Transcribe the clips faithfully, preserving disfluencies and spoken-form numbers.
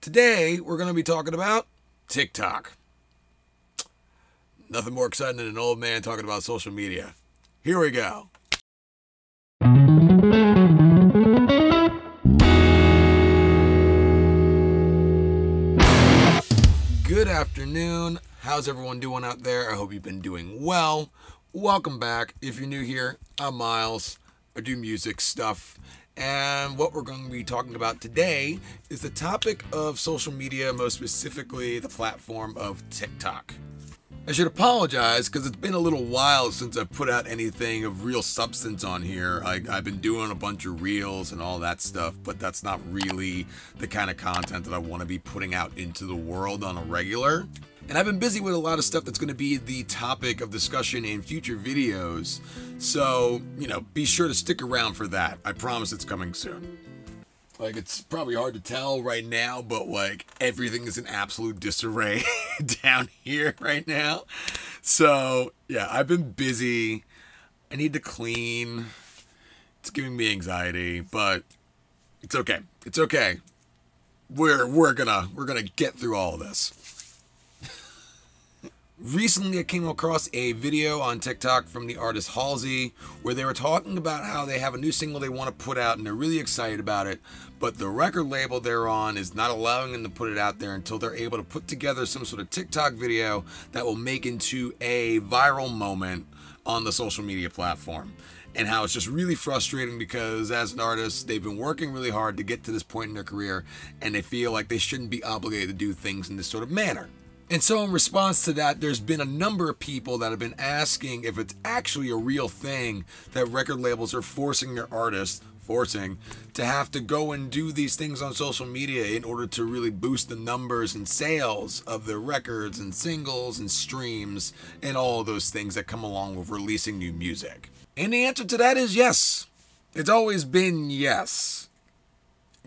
Today, we're going to be talking about TikTok. Nothing more exciting than an old man talking about social media. Here we go. Good afternoon. How's everyone doing out there? I hope you've been doing well. Welcome back. If you're new here, I'm Miles. I do music stuff. And what we're going to be talking about today is the topic of social media, most specifically the platform of TikTok. I should apologize because it's been a little while since I've put out anything of real substance on here. I, I've been doing a bunch of reels and all that stuff, but that's not really the kind of content that I want to be putting out into the world on a regular. And I've been busy with a lot of stuff that's going to be the topic of discussion in future videos. So, you know, be sure to stick around for that. I promise it's coming soon. Like, it's probably hard to tell right now, but, like, everything is in absolute disarray down here right now. So, yeah, I've been busy. I need to clean. It's giving me anxiety, but it's okay. It's okay. We're, we're gonna, we're gonna get through all of this. Recently, I came across a video on TikTok from the artist Halsey where they were talking about how they have a new single they want to put out and they're really excited about it, but the record label they're on is not allowing them to put it out there until they're able to put together some sort of TikTok video that will make into a viral moment on the social media platform. And how it's just really frustrating because as an artist, they've been working really hard to get to this point in their career and they feel like they shouldn't be obligated to do things in this sort of manner. And so in response to that, there's been a number of people that have been asking if it's actually a real thing that record labels are forcing their artists, forcing, to have to go and do these things on social media in order to really boost the numbers and sales of their records and singles and streams and all of those things that come along with releasing new music. And the answer to that is yes. It's always been yes.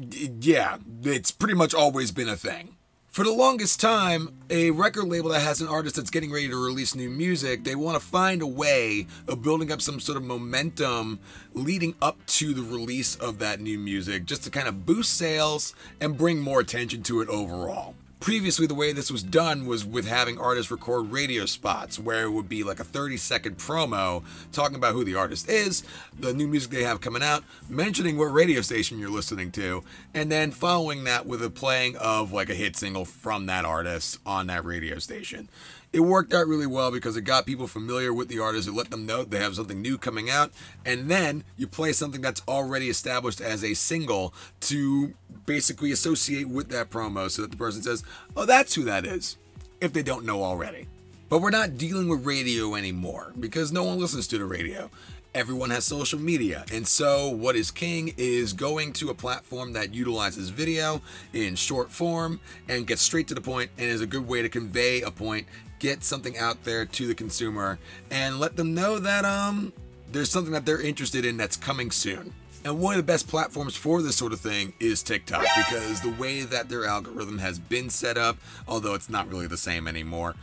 Yeah, it's pretty much always been a thing. For the longest time, a record label that has an artist that's getting ready to release new music, they want to find a way of building up some sort of momentum leading up to the release of that new music just to kind of boost sales and bring more attention to it overall. Previously, the way this was done was with having artists record radio spots where it would be like a thirty second promo talking about who the artist is, the new music they have coming out, mentioning what radio station you're listening to, and then following that with a playing of like a hit single from that artist on that radio station. It worked out really well because it got people familiar with the artist. It let them know they have something new coming out. And then you play something that's already established as a single to basically associate with that promo so that the person says, oh, that's who that is, if they don't know already. But we're not dealing with radio anymore because no one listens to the radio. Everyone has social media, and so what is king is going to a platform that utilizes video in short form and gets straight to the point and is a good way to convey a point, get something out there to the consumer, and let them know that um there's something that they're interested in that's coming soon. And one of the best platforms for this sort of thing is TikTok, because the way that their algorithm has been set up, although it's not really the same anymore,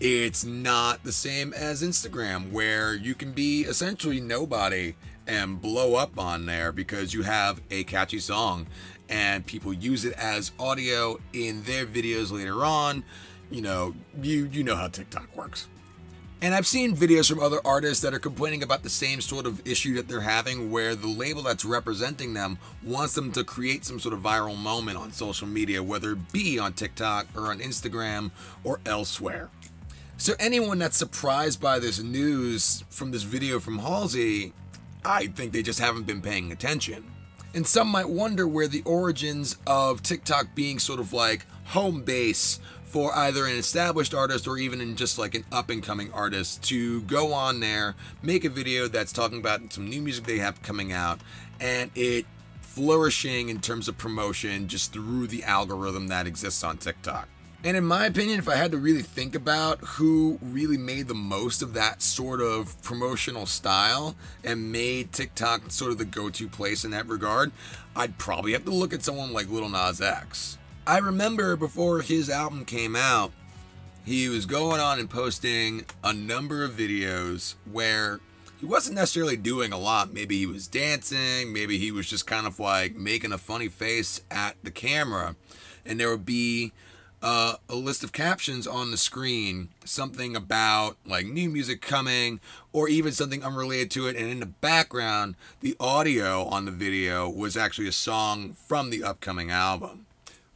it's not the same as Instagram, where you can be essentially nobody and blow up on there because you have a catchy song and people use it as audio in their videos later on. You know, you, you know how TikTok works. And I've seen videos from other artists that are complaining about the same sort of issue that they're having, where the label that's representing them wants them to create some sort of viral moment on social media, whether it be on TikTok or on Instagram or elsewhere. So anyone that's surprised by this news from this video from Halsey, I think they just haven't been paying attention. And some might wonder where the origins of TikTok being sort of like home base for either an established artist or even in just like an up-and-coming artist to go on there, make a video that's talking about some new music they have coming out, and it flourishing in terms of promotion just through the algorithm that exists on TikTok. And in my opinion, if I had to really think about who really made the most of that sort of promotional style and made TikTok sort of the go-to place in that regard, I'd probably have to look at someone like Lil Nas X. I remember before his album came out, he was going on and posting a number of videos where he wasn't necessarily doing a lot. Maybe he was dancing, maybe he was just kind of like making a funny face at the camera. and there would be uh, a list of captions on the screen, something about like new music coming or even something unrelated to it, and in the background the audio on the video was actually a song from the upcoming album.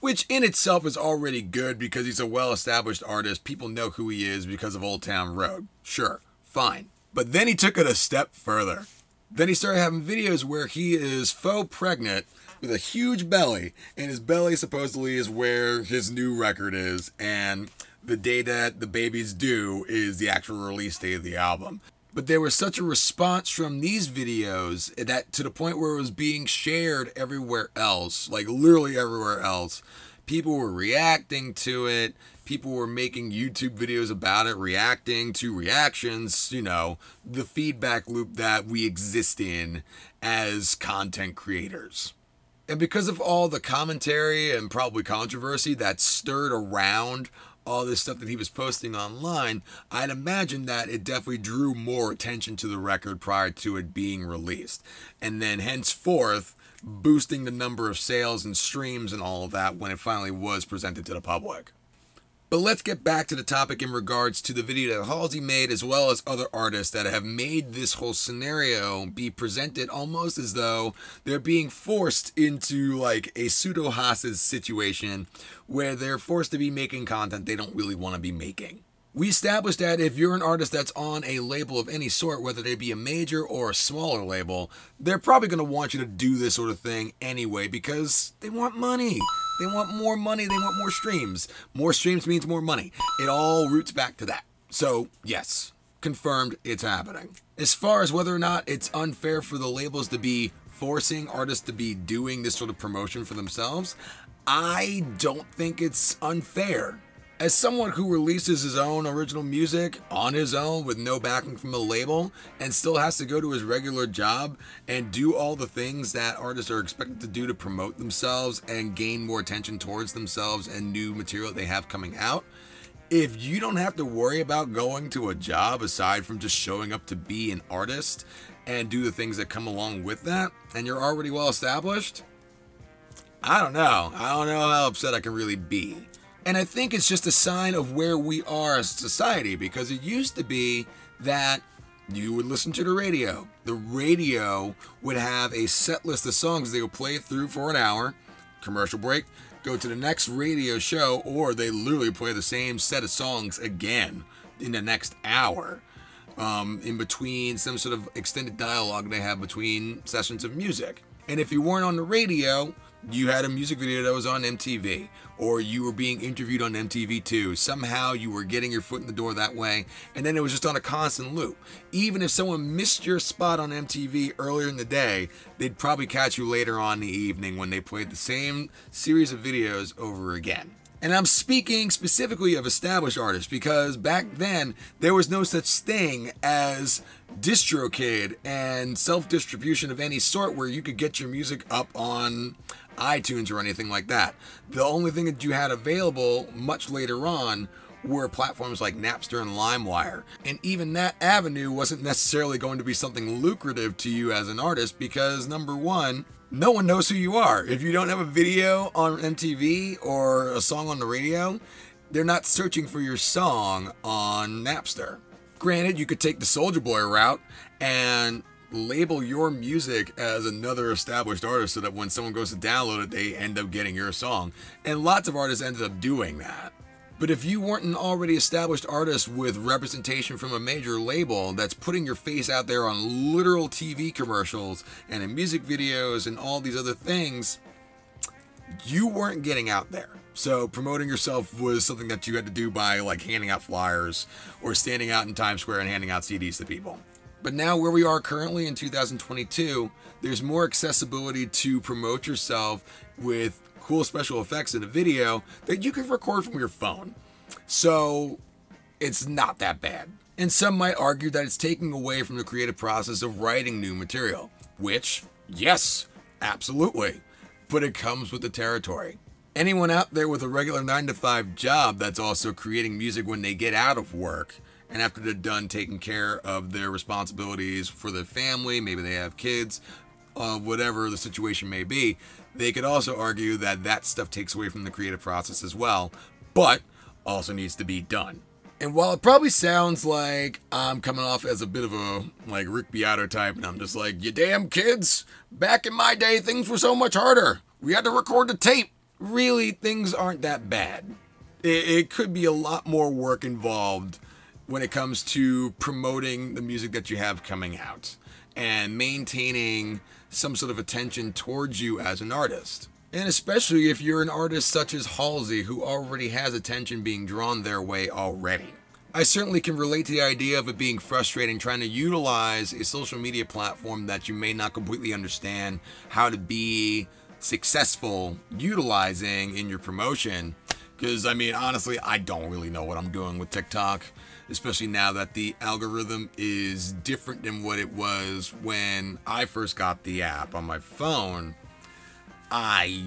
Which in itself is already good because he's a well-established artist. People know who he is because of Old Town Road. Sure, fine. But then he took it a step further. Then he started having videos where he is faux pregnant with a huge belly. And his belly supposedly is where his new record is. And the day that the baby's due is the actual release date of the album. But there was such a response from these videos that to the point where it was being shared everywhere else, like literally everywhere else. People were reacting to it. People were making YouTube videos about it, reacting to reactions, you know, the feedback loop that we exist in as content creators. And because of all the commentary and probably controversy that stirred around all this stuff that he was posting online, I'd imagine that it definitely drew more attention to the record prior to it being released. And then henceforth, boosting the number of sales and streams and all of that when it finally was presented to the public. But let's get back to the topic in regards to the video that Halsey made, as well as other artists that have made this whole scenario be presented almost as though they're being forced into like a pseudo hostage situation where they're forced to be making content they don't really want to be making. We established that if you're an artist that's on a label of any sort, whether they be a major or a smaller label, they're probably going to want you to do this sort of thing anyway because they want money. They want more money. They want more streams. More streams means more money. It all roots back to that. So, yes, confirmed, it's happening. As far as whether or not it's unfair for the labels to be forcing artists to be doing this sort of promotion for themselves, I don't think it's unfair. As someone who releases his own original music on his own with no backing from a label and still has to go to his regular job and do all the things that artists are expected to do to promote themselves and gain more attention towards themselves and new material they have coming out, if you don't have to worry about going to a job aside from just showing up to be an artist and do the things that come along with that, and you're already well established, I don't know. I don't know how upset I can really be. And I think it's just a sign of where we are as a society, because it used to be that you would listen to the radio. The radio would have a set list of songs they would play through for an hour, commercial break, go to the next radio show, or they literally play the same set of songs again in the next hour, um, in between some sort of extended dialogue they have between sessions of music. And if you weren't on the radio, you had a music video that was on M T V, or you were being interviewed on M T V two. Somehow you were getting your foot in the door that way, and then it was just on a constant loop. Even if someone missed your spot on M T V earlier in the day, they'd probably catch you later on in the evening when they played the same series of videos over again. And I'm speaking specifically of established artists because back then there was no such thing as DistroKid and self-distribution of any sort where you could get your music up on iTunes or anything like that. The only thing that you had available much later on were platforms like Napster and LimeWire. And even that avenue wasn't necessarily going to be something lucrative to you as an artist because, number one, no one knows who you are. If you don't have a video on M T V or a song on the radio, they're not searching for your song on Napster. Granted, you could take the Soulja Boy route and label your music as another established artist so that when someone goes to download it, they end up getting your song. And lots of artists ended up doing that. But if you weren't an already established artist with representation from a major label that's putting your face out there on literal T V commercials and in music videos and all these other things, you weren't getting out there. So promoting yourself was something that you had to do by like handing out flyers or standing out in Times Square and handing out C Ds to people. But now where we are currently in two thousand twenty-two, there's more accessibility to promote yourself with cool special effects in a video that you can record from your phone. So it's not that bad. And some might argue that it's taking away from the creative process of writing new material, which, yes, absolutely. But it comes with the territory. Anyone out there with a regular nine to five job that's also creating music when they get out of work and after they're done taking care of their responsibilities for their family, maybe they have kids, of whatever the situation may be, they could also argue that that stuff takes away from the creative process as well, but also needs to be done. And while it probably sounds like I'm coming off as a bit of a like Rick Beato type, and I'm just like, you damn kids, back in my day, things were so much harder. We had to record the tape. Really, things aren't that bad. It, it could be a lot more work involved when it comes to promoting the music that you have coming out and maintaining some sort of attention towards you as an artist. And especially if you're an artist such as Halsey, who already has attention being drawn their way already. I certainly can relate to the idea of it being frustrating trying to utilize a social media platform that you may not completely understand how to be successful utilizing in your promotion. Because, I mean, honestly, I don't really know what I'm doing with TikTok, especially now that the algorithm is different than what it was when I first got the app on my phone. I,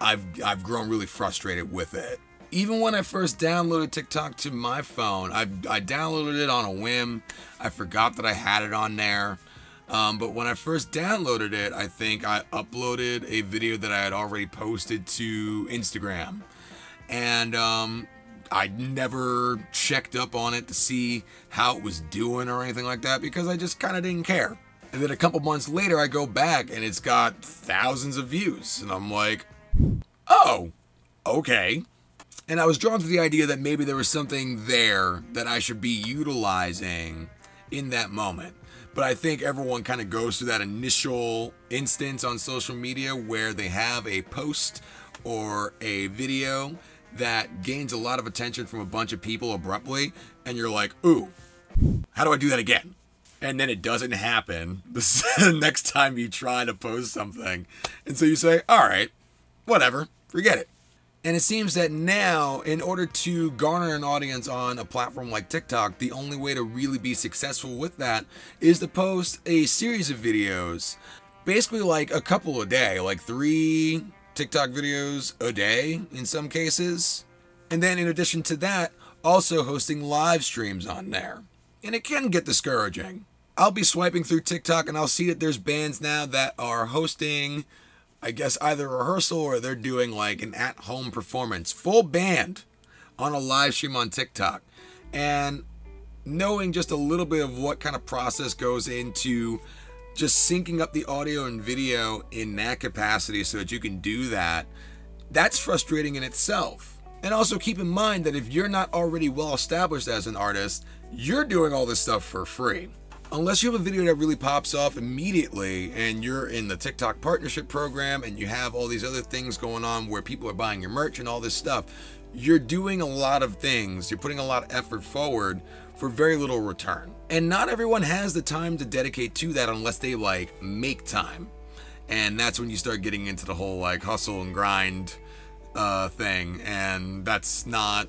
I've, I've grown really frustrated with it. Even when I first downloaded TikTok to my phone, I, I downloaded it on a whim. I forgot that I had it on there. Um, but when I first downloaded it, I think I uploaded a video that I had already posted to Instagram. And um, I never checked up on it to see how it was doing or anything like that, because I just kind of didn't care. And then a couple months later, I go back and it's got thousands of views. And I'm like, oh, okay. And I was drawn to the idea that maybe there was something there that I should be utilizing in that moment. But I think everyone kind of goes through that initial instance on social media where they have a post or a video that gains a lot of attention from a bunch of people abruptly, and you're like, ooh, how do I do that again? And then it doesn't happen the next time you try to post something. And so you say, all right, whatever, forget it. And it seems that now, in order to garner an audience on a platform like TikTok, the only way to really be successful with that is to post a series of videos, basically like a couple a day, like three TikTok videos a day in some cases. And then in addition to that, also hosting live streams on there. And it can get discouraging. I'll be swiping through TikTok and I'll see that there's bands now that are hosting, I guess, either rehearsal or they're doing like an at-home performance, full band on a live stream on TikTok. And knowing just a little bit of what kind of process goes into just syncing up the audio and video in that capacity so that you can do that, that's frustrating in itself. And also keep in mind that if you're not already well established as an artist, you're doing all this stuff for free. Unless you have a video that really pops off immediately and you're in the TikTok partnership program and you have all these other things going on where people are buying your merch and all this stuff, you're doing a lot of things, you're putting a lot of effort forward for very little return. And not everyone has the time to dedicate to that unless they like make time. And that's when you start getting into the whole like hustle and grind uh, thing. And that's not,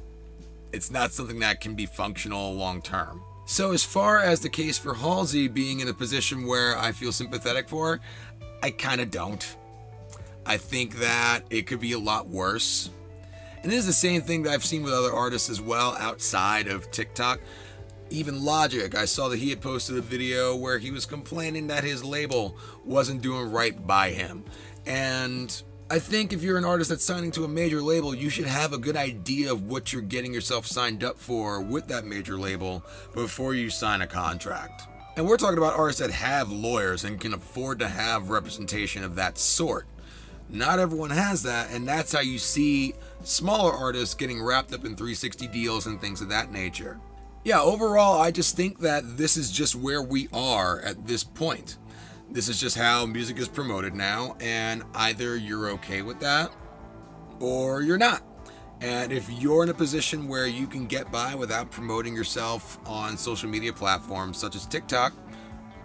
it's not something that can be functional long term. So as far as the case for Halsey being in a position where I feel sympathetic for her, I kind of don't. I think that it could be a lot worse. And this is the same thing that I've seen with other artists as well outside of TikTok. Even Logic, I saw that he had posted a video where he was complaining that his label wasn't doing right by him. And I think if you're an artist that's signing to a major label, you should have a good idea of what you're getting yourself signed up for with that major label before you sign a contract. And we're talking about artists that have lawyers and can afford to have representation of that sort. Not everyone has that, and that's how you see smaller artists getting wrapped up in three sixty deals and things of that nature. Yeah, overall, I just think that this is just where we are at this point. This is just how music is promoted now, and either you're okay with that or you're not. And if you're in a position where you can get by without promoting yourself on social media platforms such as TikTok,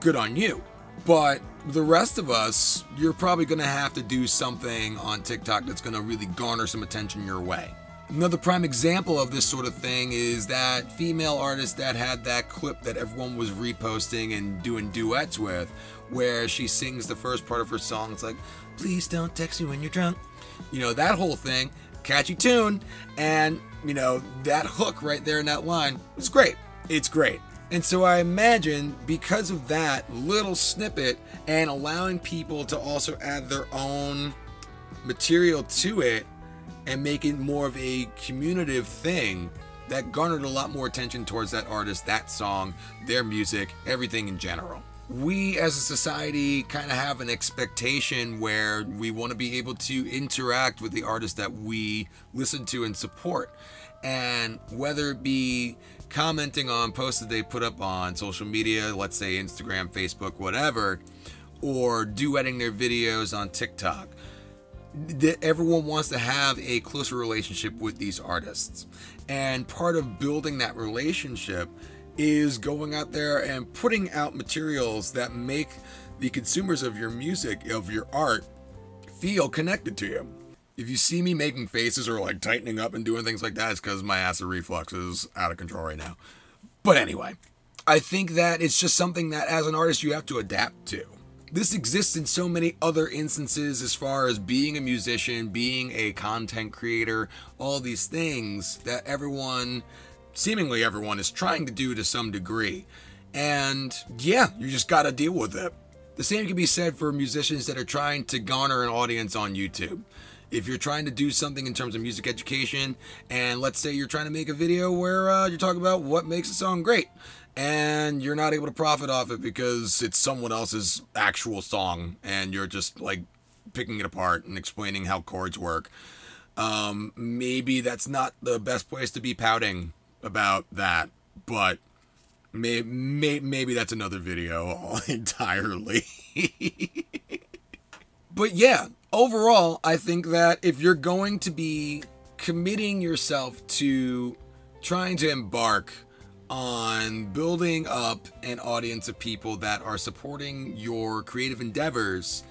good on you. But the rest of us, you're probably going to have to do something on TikTok that's going to really garner some attention your way. Another prime example of this sort of thing is that female artist that had that clip that everyone was reposting and doing duets with, where she sings the first part of her song. It's like, please don't text me when you're drunk. You know, that whole thing, catchy tune. And, you know, that hook right there in that line, it's great. It's great. And so I imagine because of that little snippet and allowing people to also add their own material to it and make it more of a communicative thing, that garnered a lot more attention towards that artist, that song, their music, everything in general. We as a society kind of have an expectation where we want to be able to interact with the artists that we listen to and support. And whether it be commenting on posts that they put up on social media, let's say Instagram, Facebook, whatever, or duetting their videos on TikTok, that everyone wants to have a closer relationship with these artists. And part of building that relationship is going out there and putting out materials that make the consumers of your music, of your art, feel connected to you. If you see me making faces or like tightening up and doing things like that, it's because my acid reflux is out of control right now. But anyway, I think that it's just something that as an artist you have to adapt to. This exists in so many other instances as far as being a musician, being a content creator, all these things that everyone, seemingly everyone, is trying to do to some degree. And yeah, you just gotta deal with it. The same can be said for musicians that are trying to garner an audience on YouTube. If you're trying to do something in terms of music education, and let's say you're trying to make a video where uh, you're talking about what makes a song great, and you're not able to profit off it because it's someone else's actual song and you're just like picking it apart and explaining how chords work, um maybe that's not the best place to be pouting about that, but may, may, maybe that's another video entirely. But yeah, overall I think that if you're going to be committing yourself to trying to embark on building up an audience of people that are supporting your creative endeavors,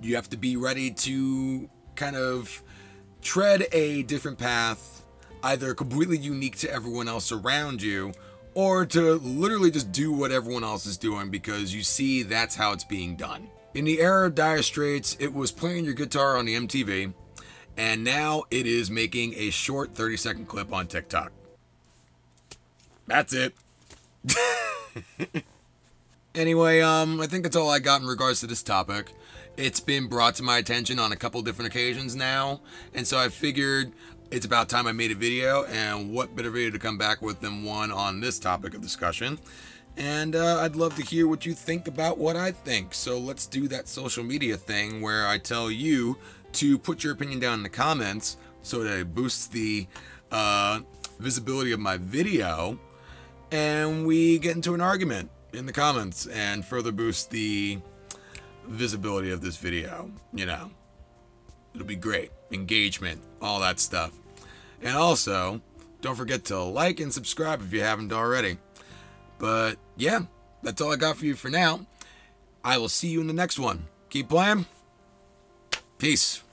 you have to be ready to kind of tread a different path, either completely unique to everyone else around you, or to literally just do what everyone else is doing because you see that's how it's being done. In the era of Dire Straits, it was playing your guitar on the M T V, and now it is making a short thirty second clip on TikTok. That's it. Anyway, um, I think that's all I got in regards to this topic. It's been brought to my attention on a couple different occasions now, and so I figured it's about time I made a video, and what better video to come back with than one on this topic of discussion. And uh, I'd love to hear what you think about what I think, so let's do that social media thing where I tell you to put your opinion down in the comments so that it boosts the uh, visibility of my video, and we get into an argument in the comments and further boost the visibility of this video. You know, it'll be great. Engagement, all that stuff. And also, don't forget to like and subscribe if you haven't already. But yeah, that's all I got for you for now. I will see you in the next one. Keep playing. Peace.